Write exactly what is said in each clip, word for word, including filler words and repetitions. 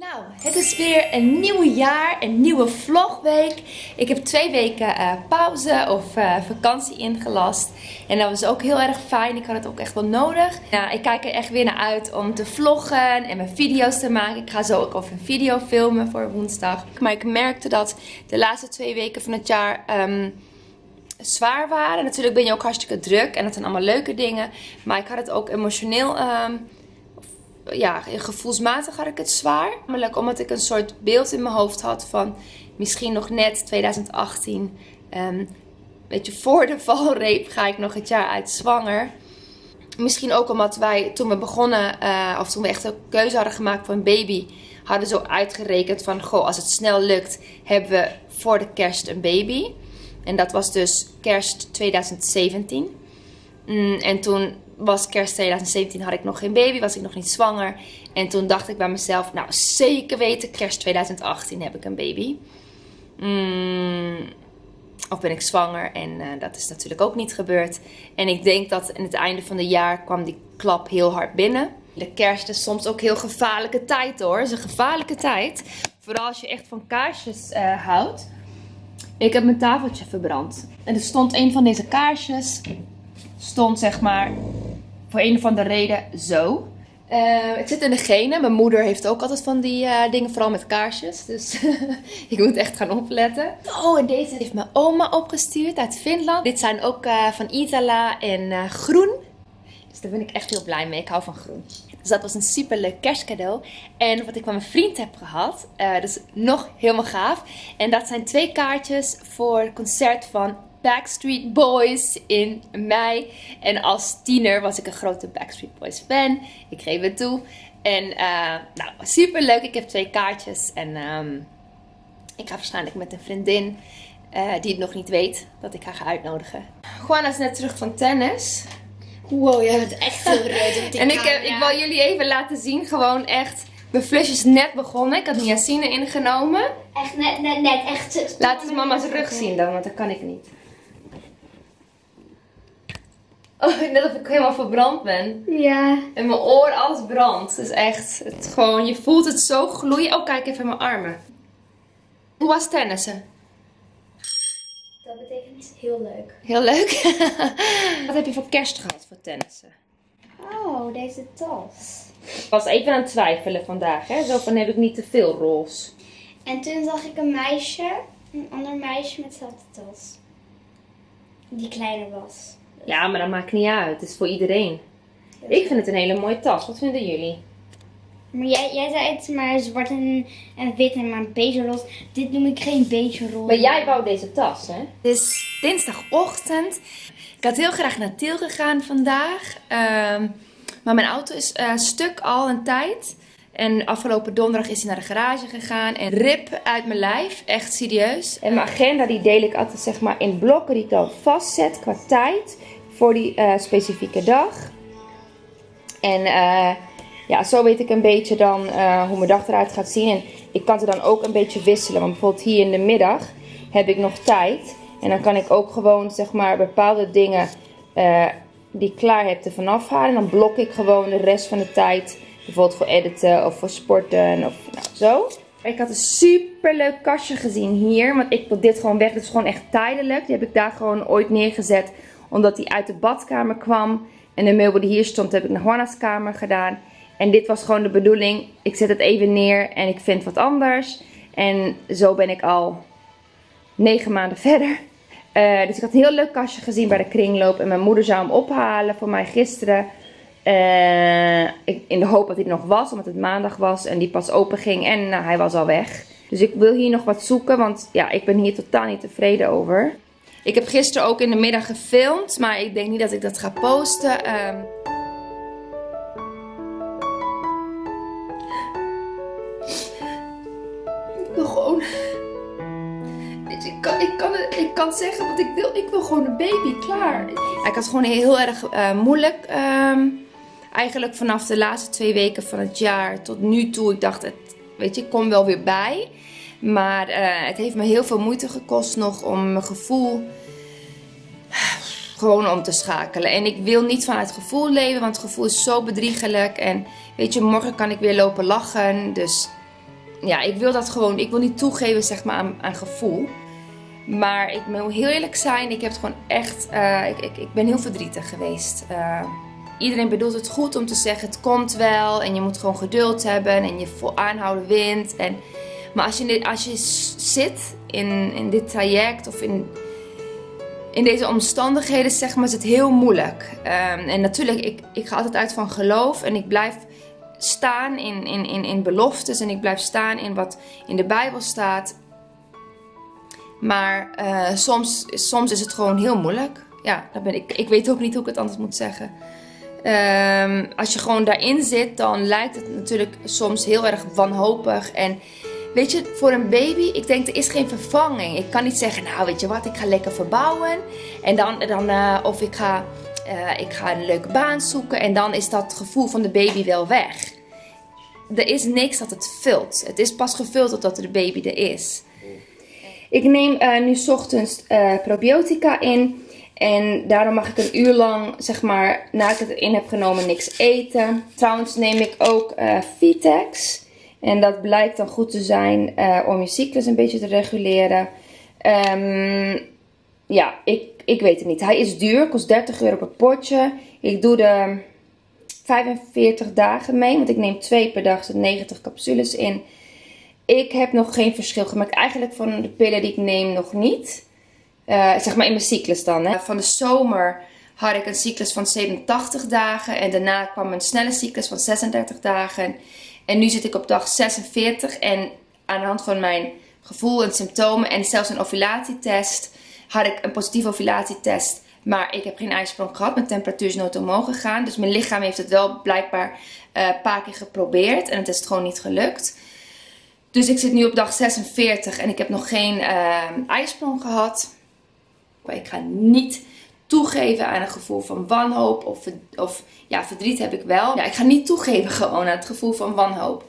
Nou, het is weer een nieuw jaar, een nieuwe vlogweek. Ik heb twee weken uh, pauze of uh, vakantie ingelast. En dat was ook heel erg fijn. Ik had het ook echt wel nodig. Nou, ik kijk er echt weer naar uit om te vloggen en mijn video's te maken. Ik ga zo ook over een video filmen voor woensdag. Maar ik merkte dat de laatste twee weken van het jaar... Um, zwaar waren. Natuurlijk ben je ook hartstikke druk en dat zijn allemaal leuke dingen. Maar ik had het ook emotioneel, um, ja, gevoelsmatig had ik het zwaar. Namelijk omdat ik een soort beeld in mijn hoofd had van misschien nog net twintig achttien. Um, weet je, voor de valreep ga ik nog het jaar uit zwanger. Misschien ook omdat wij toen we begonnen, uh, of toen we echt een keuze hadden gemaakt voor een baby, hadden zo uitgerekend van, goh, als het snel lukt, hebben we voor de kerst een baby. En dat was dus kerst twintig zeventien. En toen was kerst twintig zeventien, had ik nog geen baby, was ik nog niet zwanger. En toen dacht ik bij mezelf, nou zeker weten, kerst twintig achttien heb ik een baby. Mm, of ben ik zwanger en uh, dat is natuurlijk ook niet gebeurd. En ik denk dat aan het einde van het jaar kwam die klap heel hard binnen. De kerst is soms ook heel gevaarlijke tijd hoor, het is een gevaarlijke tijd. Vooral als je echt van kaarsjes uh, houdt. Ik heb mijn tafeltje verbrand. En er stond een van deze kaarsjes. Stond zeg maar voor een of andere reden zo. Uh, het zit in de genen. Mijn moeder heeft ook altijd van die uh, dingen. Vooral met kaarsjes. Dus ik moet echt gaan opletten. Oh, en deze heeft mijn oma opgestuurd uit Finland. Dit zijn ook uh, van Itala en uh, groen. Dus daar ben ik echt heel blij mee. Ik hou van groen. Dus dat was een super leuk kerstcadeau. En wat ik van mijn vriend heb gehad, uh, dat is nog helemaal gaaf. En dat zijn twee kaartjes voor het concert van Backstreet Boys in mei. En als tiener was ik een grote Backstreet Boys fan. Ik geef het toe. En uh, nou, super leuk. Ik heb twee kaartjes. En um, ik ga waarschijnlijk met een vriendin, uh, die het nog niet weet, dat ik haar ga uitnodigen. Juana is net terug van tennis. Wow, jij bent echt heel rood op die En ik, heb, ik wil jullie even laten zien, gewoon echt, mijn flusje is net begonnen. Ik had niacine ingenomen. Echt net, net, net, echt. Laat eens mama's rug zien dan, want dat kan ik niet. Oh, net of ik helemaal verbrand ben. Ja. En mijn oor, alles brandt. Dus echt, het gewoon, je voelt het zo gloeien. Oh, kijk even mijn armen. Hoe was tennissen? Dat betekent heel leuk. Heel leuk? Wat heb je voor kerst gehad voor tennissen? Oh, deze tas. Ik was even aan het twijfelen vandaag, hè? Zo van heb ik niet te veel roze. En toen zag ik een meisje, een ander meisje met dezelfde tas. Die kleiner was. Ja, maar dat maakt niet uit. Het is voor iedereen. Dus ik vind het een hele mooie tas. Wat vinden jullie? Maar jij, jij zei het maar zwart en, en wit en maar een beetje roze. Dit noem ik geen beetje roze. Maar jij wou deze tas, hè? Het is dinsdagochtend. Ik had heel graag naar Tiel gegaan vandaag. Um, maar mijn auto is uh, stuk al een tijd. En afgelopen donderdag is hij naar de garage gegaan. En rip uit mijn lijf. Echt serieus. En mijn agenda die deel ik altijd zeg maar in blokken die ik dan vastzet qua tijd. Voor die uh, specifieke dag. En... Uh, Ja, zo weet ik een beetje dan uh, hoe mijn dag eruit gaat zien. En ik kan het dan ook een beetje wisselen. Want bijvoorbeeld hier in de middag heb ik nog tijd. En dan kan ik ook gewoon zeg maar bepaalde dingen uh, die ik klaar heb ervan afhalen. En dan blok ik gewoon de rest van de tijd. Bijvoorbeeld voor editen of voor sporten of nou, zo. Ik had een super leuk kastje gezien hier. Want ik wil dit gewoon weg. Dit is gewoon echt tijdelijk. Die heb ik daar gewoon ooit neergezet. Omdat die uit de badkamer kwam. En de meubel die hier stond heb ik naar Juana's kamer gedaan. En dit was gewoon de bedoeling. Ik zet het even neer en ik vind wat anders. En zo ben ik al negen maanden verder. Uh, dus ik had een heel leuk kastje gezien bij de kringloop. En mijn moeder zou hem ophalen voor mij gisteren. Uh, ik, in de hoop dat hij er nog was, omdat het maandag was. En die pas open ging en nou, hij was al weg. Dus ik wil hier nog wat zoeken, want ja, ik ben hier totaal niet tevreden over. Ik heb gisteren ook in de middag gefilmd, maar ik denk niet dat ik dat ga posten. Uh, Gewoon, weet je, ik, kan, ik, kan, ik kan zeggen wat ik wil. Ik wil gewoon een baby, klaar. Ik had gewoon heel erg uh, moeilijk. Um, eigenlijk vanaf de laatste twee weken van het jaar tot nu toe. Ik dacht, het, weet je, ik kom wel weer bij. Maar uh, het heeft me heel veel moeite gekost nog om mijn gevoel gewoon om te schakelen. En ik wil niet vanuit gevoel leven, want het gevoel is zo bedriegelijk. En weet je, morgen kan ik weer lopen lachen, dus... ja, ik wil dat gewoon, ik wil niet toegeven zeg maar aan, aan gevoel. Maar ik moet heel eerlijk zijn, ik heb het gewoon echt, uh, ik, ik, ik ben heel verdrietig geweest. Uh, iedereen bedoelt het goed om te zeggen het komt wel en je moet gewoon geduld hebben en je vol aanhouden wint. En, maar als je, als je zit in, in dit traject of in, in deze omstandigheden zeg maar, is het heel moeilijk. Um, en natuurlijk, ik, ik ga altijd uit van geloof en ik blijf staan in, in, in, in beloftes en ik blijf staan in wat in de Bijbel staat. Maar uh, soms, soms is het gewoon heel moeilijk. Ja, dat ben ik, ik weet ook niet hoe ik het anders moet zeggen. Um, als je gewoon daarin zit, dan lijkt het natuurlijk soms heel erg wanhopig. En weet je, voor een baby, ik denk er is geen vervanging. Ik kan niet zeggen, nou weet je wat, ik ga lekker verbouwen. En dan, dan, uh, of ik ga, uh, ik ga een leuke baan zoeken en dan is dat gevoel van de baby wel weg. Er is niks dat het vult. Het is pas gevuld totdat de baby er is. Ik neem uh, nu 's ochtends uh, probiotica in en daarom mag ik een uur lang, zeg maar, na ik het erin heb genomen, niks eten. Trouwens neem ik ook uh, Vitex en dat blijkt dan goed te zijn uh, om je cyclus een beetje te reguleren. Um, ja, ik, ik weet het niet. Hij is duur, kost dertig euro per potje. Ik doe de vijfenveertig dagen mee, want ik neem twee per dag, zet negentig capsules in. Ik heb nog geen verschil gemaakt. Eigenlijk van de pillen die ik neem nog niet. Uh, zeg maar in mijn cyclus dan. Hè. Van de zomer had ik een cyclus van zevenentachtig dagen. En daarna kwam een snelle cyclus van zesendertig dagen. En nu zit ik op dag zesenveertig. En aan de hand van mijn gevoel en symptomen en zelfs een ovulatietest. Had ik een positieve ovulatietest. Maar ik heb geen ijsprong gehad. Mijn temperatuur is nooit omhoog gegaan. Dus mijn lichaam heeft het wel blijkbaar een uh, paar keer geprobeerd. En het is het gewoon niet gelukt. Dus ik zit nu op dag zesenveertig en ik heb nog geen uh, ijsprong gehad. Maar ik ga niet toegeven aan een gevoel van wanhoop of, of ja, verdriet heb ik wel. Ja, ik ga niet toegeven gewoon aan het gevoel van wanhoop.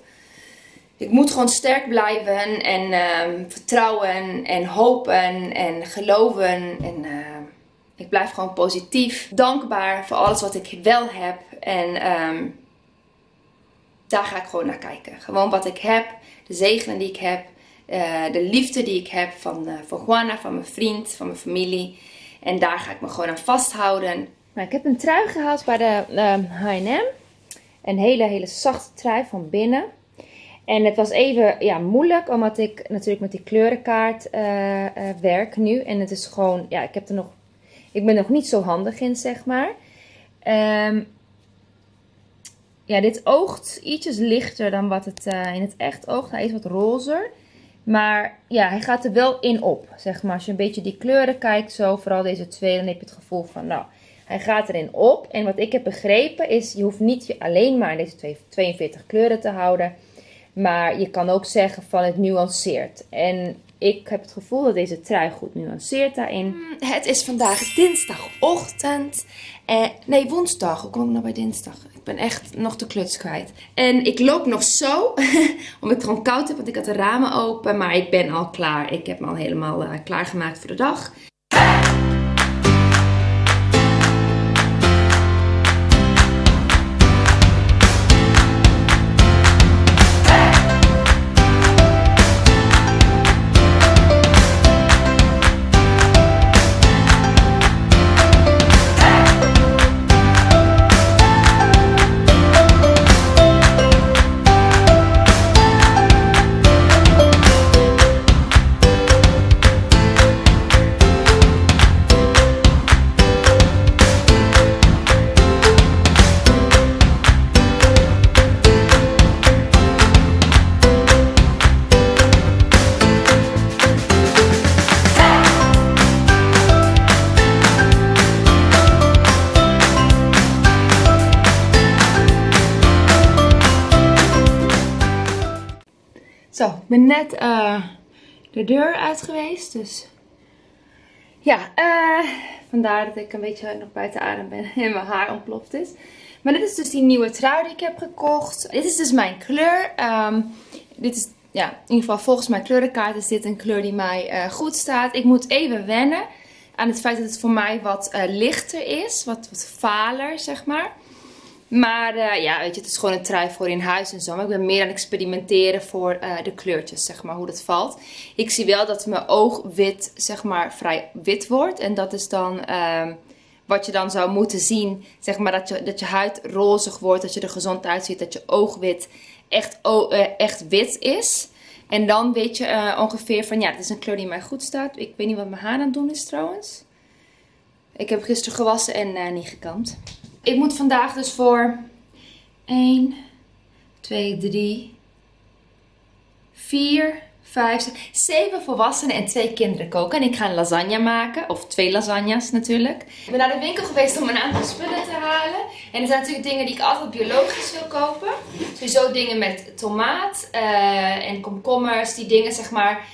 Ik moet gewoon sterk blijven en uh, vertrouwen en hopen en geloven. En uh, ik blijf gewoon positief, dankbaar voor alles wat ik wel heb. En um, daar ga ik gewoon naar kijken. Gewoon wat ik heb. De zegenen die ik heb, uh, de liefde die ik heb van, uh, van Juana, van mijn vriend, van mijn familie. En daar ga ik me gewoon aan vasthouden. Nou, ik heb een trui gehaald bij de H en M. Um, een hele, hele zachte trui van binnen. En het was even ja, moeilijk, omdat ik natuurlijk met die kleurenkaart uh, uh, werk nu. En het is gewoon, ja, ik, heb er nog, ik ben er nog niet zo handig in, zeg maar. Um, Ja, dit oogt ietsjes lichter dan wat het uh, in het echt oogt. Hij is wat rozer. Maar ja, hij gaat er wel in op, zeg maar. Als je een beetje die kleuren kijkt, zo, vooral deze twee, dan heb je het gevoel van, nou, hij gaat erin op. En wat ik heb begrepen is, je hoeft niet je alleen maar deze tweeënveertig kleuren te houden. Maar je kan ook zeggen van, het nuanceert. En ik heb het gevoel dat deze trui goed nuanceert daarin. Het is vandaag dinsdagochtend. Eh, nee, woensdag. Hoe kom ik nou bij dinsdag? Ik ben echt nog de kluts kwijt. En ik loop nog zo. Omdat ik gewoon koud heb, want ik had de ramen open. Maar ik ben al klaar. Ik heb me al helemaal uh, klaargemaakt voor de dag. Zo, ik ben net uh, de deur uit geweest, dus ja, uh, vandaar dat ik een beetje nog buiten adem ben en mijn haar ontploft is. Maar dit is dus die nieuwe trui die ik heb gekocht. Dit is dus mijn kleur. Um, dit is, ja, in ieder geval volgens mijn kleurenkaart is dit een kleur die mij uh, goed staat. Ik moet even wennen aan het feit dat het voor mij wat uh, lichter is, wat, wat valer, zeg maar. Maar uh, ja, weet je, het is gewoon een trui voor in huis en zo. Maar ik ben meer aan het experimenteren voor uh, de kleurtjes, zeg maar, hoe dat valt. Ik zie wel dat mijn oog wit, zeg maar, vrij wit wordt. En dat is dan uh, wat je dan zou moeten zien, zeg maar, dat je, dat je huid rozig wordt, dat je er gezond uitziet, dat je oogwit echt, oh, uh, echt wit is. En dan weet je uh, ongeveer van, ja, dit is een kleur die mij goed staat. Ik weet niet wat mijn haar aan het doen is trouwens. Ik heb gisteren gewassen en uh, niet gekamd. Ik moet vandaag dus voor één, twee, drie, vier, vijf, zes, zeven volwassenen en twee kinderen koken. En ik ga een lasagne maken. Of twee lasagnes natuurlijk. Ik ben naar de winkel geweest om een aantal spullen te halen. En er zijn natuurlijk dingen die ik altijd biologisch wil kopen. Sowieso dingen met tomaat uh, en komkommers. Die dingen, zeg maar,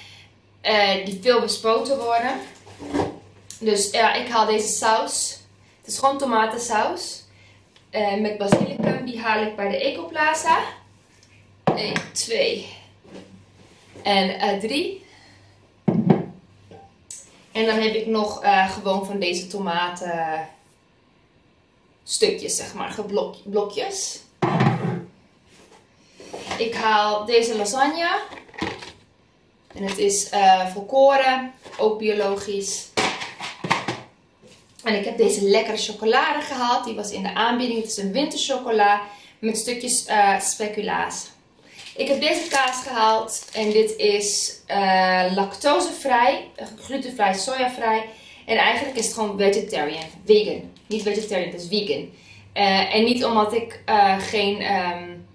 uh, die veel bespoten worden. Dus ja, uh, ik haal deze saus. Het is gewoon tomatensaus uh, met basilicum. Die haal ik bij de Ecoplaza. één, twee en drie. En dan heb ik nog uh, gewoon van deze tomaten stukjes, zeg maar, geblokjes. Ik haal deze lasagne. En het is uh, volkoren, ook biologisch. En ik heb deze lekkere chocolade gehaald. Die was in de aanbieding. Het is een winterchocola met stukjes uh, speculaas. Ik heb deze kaas gehaald. En dit is uh, lactosevrij, glutenvrij, sojavrij. En eigenlijk is het gewoon vegetarian. Vegan. Niet vegetarian, het is vegan. Uh, en niet omdat ik uh, geen... Um,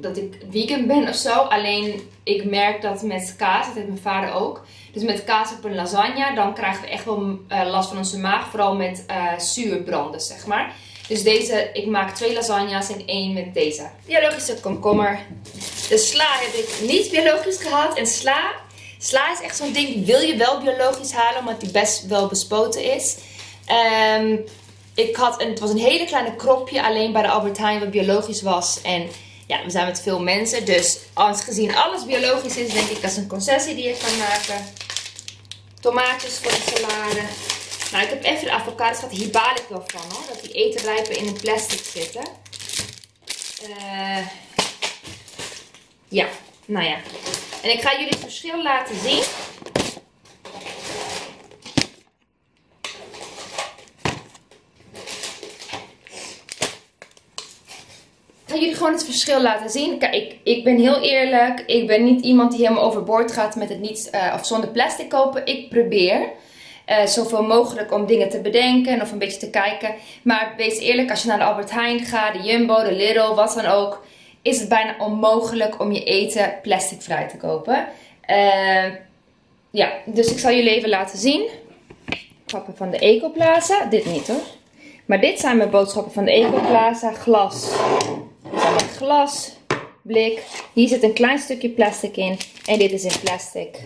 dat ik vegan ben of zo. Alleen ik merk dat met kaas, dat heeft mijn vader ook. Dus met kaas op een lasagne, dan krijgen we echt wel uh, last van onze maag. Vooral met uh, zuurbranden, zeg maar. Dus deze, ik maak twee lasagnes en één met deze. Biologische komkommer. De sla heb ik niet biologisch gehaald. En sla, sla is echt zo'n ding, die wil je wel biologisch halen, omdat die best wel bespoten is. Um, ik had een, het was een hele kleine kropje alleen bij de Albert Heijn wat biologisch was. En ja, we zijn met veel mensen, dus aangezien alles biologisch is, denk ik dat is een concessie die ik kan maken. Tomaatjes voor de salade. Nou, ik heb even de avocados gehad. Hier baal ik wel van, hoor. Dat die etenrijpen in een plastic zitten. Uh, ja, nou ja. En ik ga jullie het verschil laten zien. Ik ga jullie gewoon het verschil laten zien. Kijk, ik, ik ben heel eerlijk. Ik ben niet iemand die helemaal overboord gaat met het niet uh, of zonder plastic kopen. Ik probeer uh, zoveel mogelijk om dingen te bedenken of een beetje te kijken. Maar wees eerlijk, als je naar de Albert Heijn gaat, de Jumbo, de Lidl, wat dan ook, is het bijna onmogelijk om je eten plasticvrij te kopen. Uh, ja, dus ik zal jullie even laten zien. Grappen van de Ecoplaza. Dit niet hoor. Maar dit zijn mijn boodschappen van de Ecoplaza. Glas. Glas, blik. Hier zit een klein stukje plastic in. En dit is in plastic.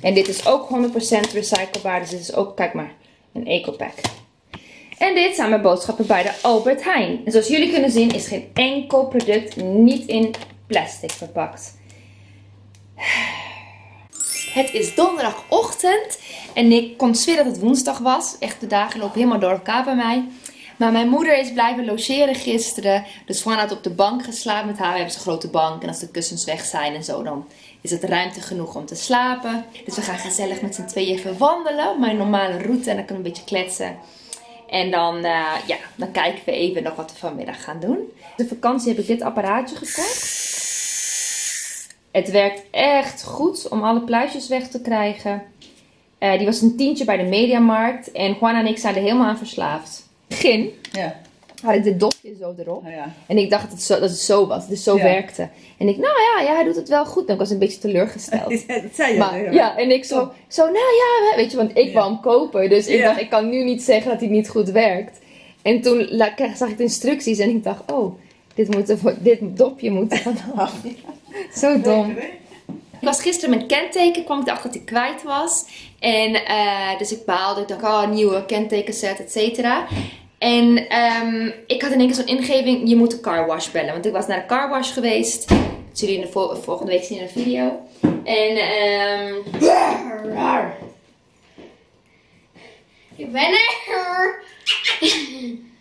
En dit is ook honderd procent recyclebaar. Dus dit is ook, kijk maar, een ecopack. En dit zijn mijn boodschappen bij de Albert Heijn. En zoals jullie kunnen zien is geen enkel product niet in plastic verpakt. Het is donderdagochtend. En ik kon zweren dat het woensdag was. Echt, de dagen lopen helemaal door elkaar bij mij. Maar mijn moeder is blijven logeren gisteren. Dus gewoon had op de bank geslapen met haar. We hebben zo'n grote bank. En als de kussens weg zijn en zo, dan is het ruimte genoeg om te slapen. Dus we gaan gezellig met z'n tweeën even wandelen. Mijn normale route. En dan kunnen we een beetje kletsen. En dan, uh, ja, dan kijken we even nog wat we vanmiddag gaan doen. De vakantie heb ik dit apparaatje gekocht. Het werkt echt goed om alle pluisjes weg te krijgen. Uh, die was een tientje bij de Mediamarkt. En Juan en ik zijn er helemaal aan verslaafd. Begin ja. Had ik dit dopje zo erop. Ja, ja. En ik dacht dat het zo, dat het zo was. Dus zo ja. werkte. En ik, nou ja, ja, hij doet het wel goed. En ik was een beetje teleurgesteld. Ja, dat zei je maar, ja. ja. En ik zo, zo, nou ja, weet je, want ik ja. wou hem kopen. Dus ja. ik dacht, ik kan nu niet zeggen dat hij niet goed werkt. En toen la, zag ik de instructies en ik dacht, oh, dit, moet er, dit dopje moet er vanaf. Ja. Zo dom. Ik was gisteren met kenteken, kwam ik dacht dat ik kwijt was. En uh, dus ik baalde, ik dacht, oh, nieuwe kentekenset, et cetera. En um, ik had in één keer zo'n ingeving, je moet de car wash bellen. Want ik was naar de car wash geweest. Dat zullen jullie in de vol volgende week zien in een video. En um... ik ben er.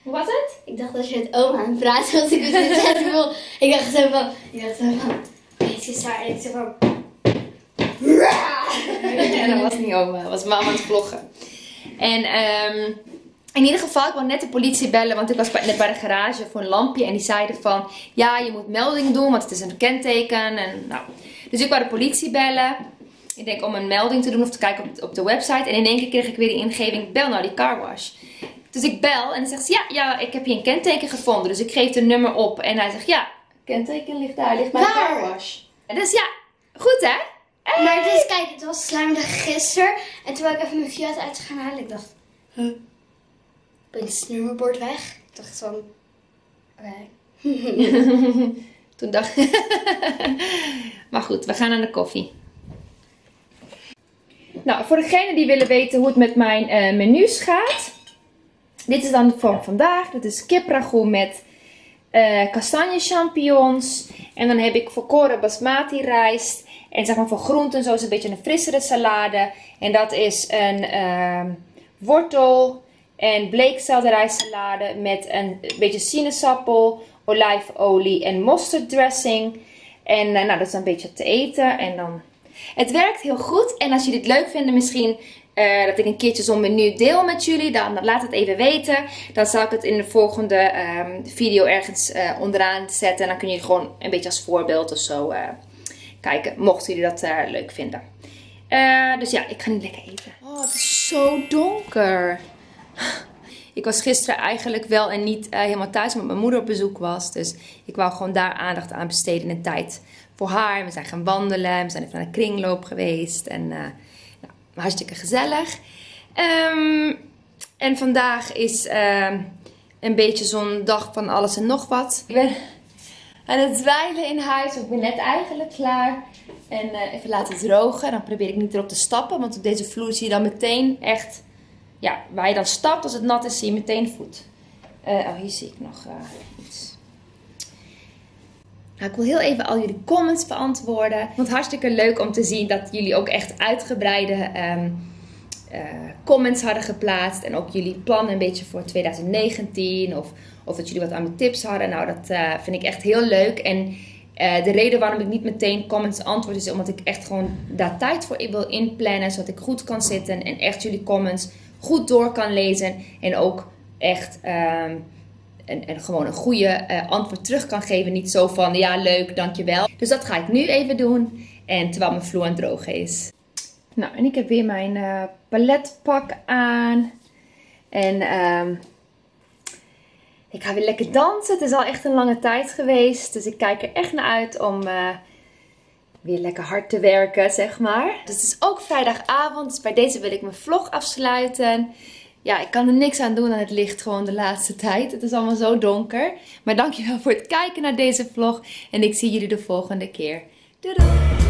Hoe was het? Ik dacht dat je het oma aan het praten was. Ik was in het gevoel. Ik dacht zo van. Ik dacht zo van. Het is zwaar. En ik zo van. En dat was niet oma. Dat was mama aan het vloggen. En um, in ieder geval, ik wou net de politie bellen. Want ik was net bij de garage voor een lampje. En die zeiden van. Ja, je moet melding doen. Want het is een kenteken. En, nou. Dus ik wou de politie bellen. Ik denk om een melding te doen of te kijken op, op de website. En in één keer kreeg ik weer die ingeving. Bel nou die carwash. Dus ik bel en dan zegt ze, ja, ja, ik heb hier een kenteken gevonden. Dus ik geef de nummer op. En hij zegt, ja, kenteken ligt daar, ligt mijn carwash. En dus ja, goed hè? Hey. Maar dus kijk, het was sluimdag gisteren. En toen ik even mijn Fiat uit gaan halen, ik dacht, huh, ben het nummerbord weg? Ik dacht van, oké. Okay. Toen dacht maar goed, we gaan aan de koffie. Nou, voor degenen die willen weten hoe het met mijn uh, menus gaat. Dit is dan voor vandaag. Dat is kipragout met uh, kastanje champignons. En dan heb ik voor koren basmati rijst. En zeg maar voor groenten zo is een beetje een frissere salade. En dat is een uh, wortel en bleekselderijsalade met een beetje sinaasappel, olijfolie en mosterdressing. En uh, nou, dat is een beetje te eten. En dan... Het werkt heel goed. En als jullie het leuk vinden misschien... Uh, dat ik een keertje zo'n menu deel met jullie. Dan, dan laat het even weten. Dan zal ik het in de volgende um, video ergens uh, onderaan zetten. En dan kun je gewoon een beetje als voorbeeld of zo uh, kijken. Mochten jullie dat uh, leuk vinden. Uh, dus ja, ik ga nu lekker eten. Oh, het is zo donker. Ik was gisteren eigenlijk wel en niet uh, helemaal thuis. Omdat mijn moeder op bezoek was. Dus ik wou gewoon daar aandacht aan besteden en tijd voor haar. We zijn gaan wandelen. We zijn even naar de kringloop geweest. En... Uh, hartstikke gezellig. Um, en vandaag is uh, een beetje zo'n dag van alles en nog wat. Ik ben aan het dweilen in huis. Ik ben net eigenlijk klaar. En uh, even laten drogen. Dan probeer ik niet erop te stappen. Want op deze vloer zie je dan meteen echt... Ja, waar je dan stapt als het nat is, zie je meteen voet. Uh, oh, hier zie ik nog uh, iets. Nou, ik wil heel even al jullie comments beantwoorden. Ik vond het hartstikke leuk om te zien dat jullie ook echt uitgebreide um, uh, comments hadden geplaatst. En ook jullie plannen een beetje voor twintig negentien. Of, of dat jullie wat aan mijn tips hadden. Nou, dat uh, vind ik echt heel leuk. En uh, de reden waarom ik niet meteen comments antwoord is omdat ik echt gewoon daar tijd voor wil inplannen. Zodat ik goed kan zitten en echt jullie comments goed door kan lezen. En ook echt... Um, En, en gewoon een goede uh, antwoord terug kan geven. Niet zo van, ja leuk, dankjewel. Dus dat ga ik nu even doen. En terwijl mijn vloer aan het drogen is. Nou, en ik heb weer mijn uh, paletpak aan. En um, ik ga weer lekker dansen. Het is al echt een lange tijd geweest. Dus ik kijk er echt naar uit om uh, weer lekker hard te werken, zeg maar. Dus het is ook vrijdagavond. Dus bij deze wil ik mijn vlog afsluiten. Ja, ik kan er niks aan doen aan het licht gewoon de laatste tijd. Het is allemaal zo donker. Maar dankjewel voor het kijken naar deze vlog. En ik zie jullie de volgende keer. Doei doei!